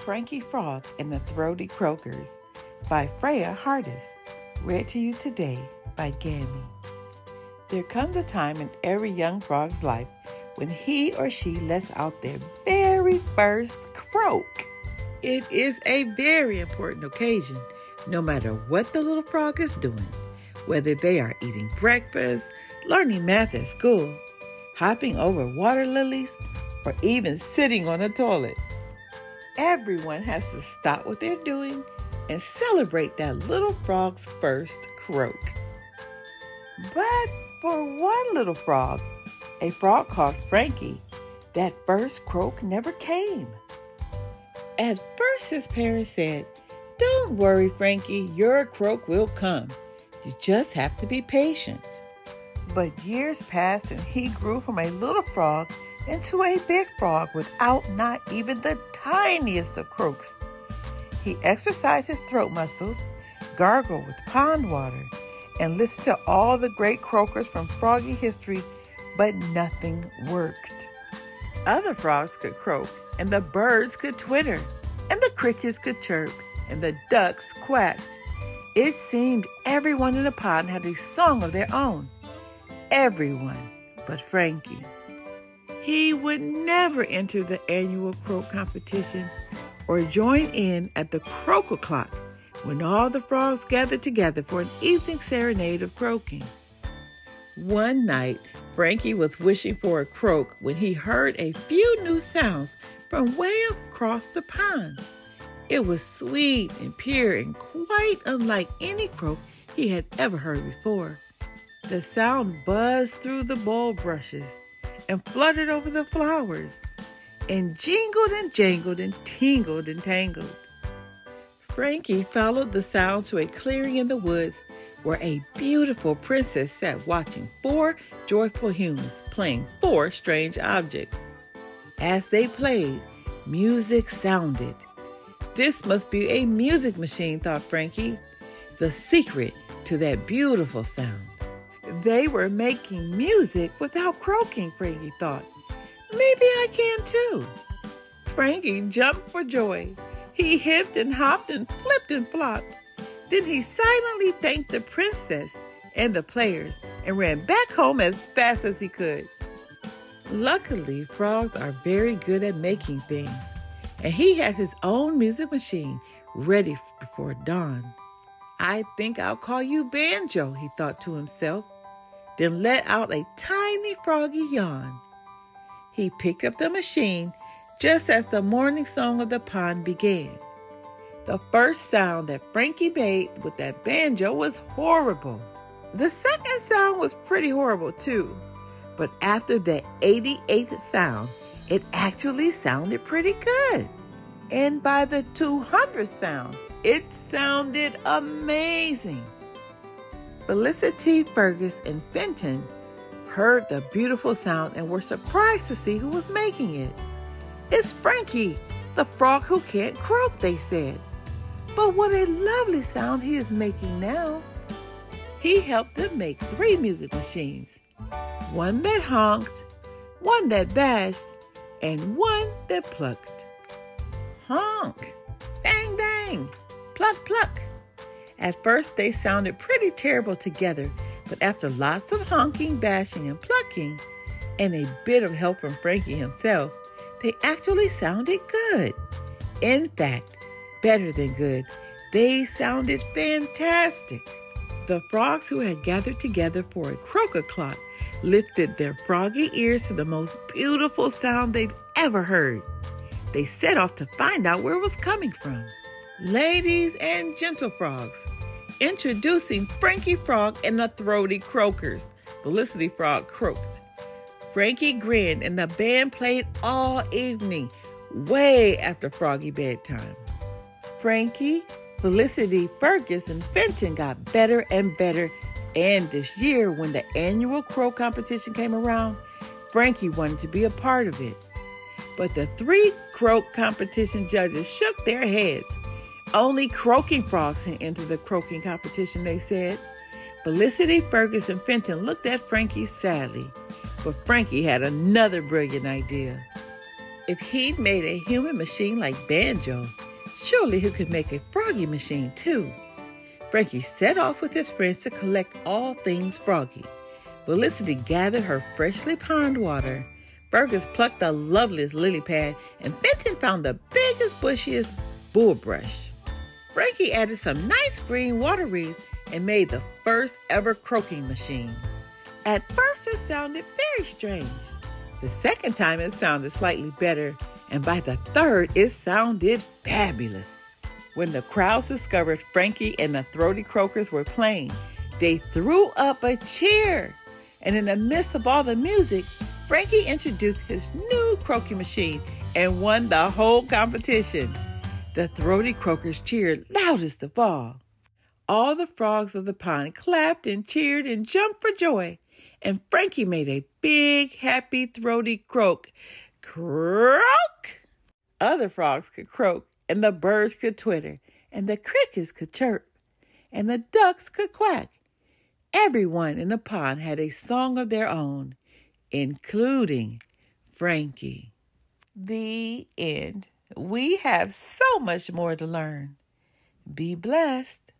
Frankie Frog and the Throaty Croakers by Freya Hardis, read to you today by Gammy. There comes a time in every young frog's life when he or she lets out their very first croak. It is a very important occasion, no matter what the little frog is doing, whether they are eating breakfast, learning math at school, hopping over water lilies, or even sitting on a toilet. Everyone has to stop what they're doing and celebrate that little frog's first croak. But for one little frog, a frog called Frankie, that first croak never came. At first his parents said, "Don't worry, Frankie, your croak will come. You just have to be patient." But years passed and he grew from a little frog into a big frog without not even the tiniest of croaks. He exercised his throat muscles, gargled with pond water, and listened to all the great croakers from froggy history, but nothing worked. Other frogs could croak, and the birds could twitter, and the crickets could chirp, and the ducks quacked. It seemed everyone in the pond had a song of their own. Everyone but Frankie. He would never enter the annual croak competition or join in at the croak o'clock when all the frogs gathered together for an evening serenade of croaking. One night, Frankie was wishing for a croak when he heard a few new sounds from way across the pond. It was sweet and pure and quite unlike any croak he had ever heard before. The sound buzzed through the bulb brushes and fluttered over the flowers and jingled and jangled and tingled and tangled. Frankie followed the sound to a clearing in the woods where a beautiful princess sat watching four joyful humans playing four strange objects. As they played, music sounded. This must be a music machine, thought Frankie, the secret to that beautiful sound. They were making music without croaking, Frankie thought. Maybe I can too. Frankie jumped for joy. He hipped and hopped and flipped and flopped. Then he silently thanked the princess and the players and ran back home as fast as he could. Luckily, frogs are very good at making things, and he had his own music machine ready before dawn. "I think I'll call you Banjo," he thought to himself, then let out a tiny froggy yawn. He picked up the machine just as the morning song of the pond began. The first sound that Frankie made with that banjo was horrible. The second sound was pretty horrible too, but after the 88th sound, it actually sounded pretty good. And by the 200th sound, it sounded amazing. Felicity, Fergus, and Fenton heard the beautiful sound and were surprised to see who was making it. "It's Frankie, the frog who can't croak," they said. "But what a lovely sound he is making now." He helped them make three music machines, one that honked, one that bashed, and one that plucked. Honk, bang, bang. Pluck, pluck. At first, they sounded pretty terrible together, but after lots of honking, bashing, and plucking, and a bit of help from Frankie himself, they actually sounded good. In fact, better than good, they sounded fantastic. The frogs who had gathered together for a croak o'clock lifted their froggy ears to the most beautiful sound they've ever heard. They set off to find out where it was coming from. Ladies and gentle frogs, introducing Frankie Frog and the Throaty Croakers. Felicity Frog croaked. Frankie grinned and the band played all evening, way after froggy bedtime. Frankie, Felicity, Fergus, and Fenton got better and better, and this year when the annual croak competition came around, Frankie wanted to be a part of it. But the three croak competition judges shook their heads. Only croaking frogs had entered the croaking competition, they said. Felicity, Fergus, and Fenton looked at Frankie sadly, but Frankie had another brilliant idea. If he made a human machine like Banjo, surely he could make a Froggy machine too. Frankie set off with his friends to collect all things Froggy. Felicity gathered her freshly pond water. Burgess plucked the loveliest lily pad, and Fenton found the biggest, bushiest bulbrush. Frankie added some nice green water wreaths and made the first ever croaking machine. At first it sounded very strange. The second time it sounded slightly better, and by the third it sounded fabulous. When the crowds discovered Frankie and the Throaty Croakers were playing, they threw up a cheer. And in the midst of all the music, Frankie introduced his new croaking machine and won the whole competition. The Throaty Croakers cheered loudest of all. All the frogs of the pond clapped and cheered and jumped for joy, and Frankie made a big, happy, throaty croak. Croak! Other frogs could croak, and the birds could twitter, and the crickets could chirp, and the ducks could quack. Everyone in the pond had a song of their own, including Frankie. The end. We have so much more to learn. Be blessed.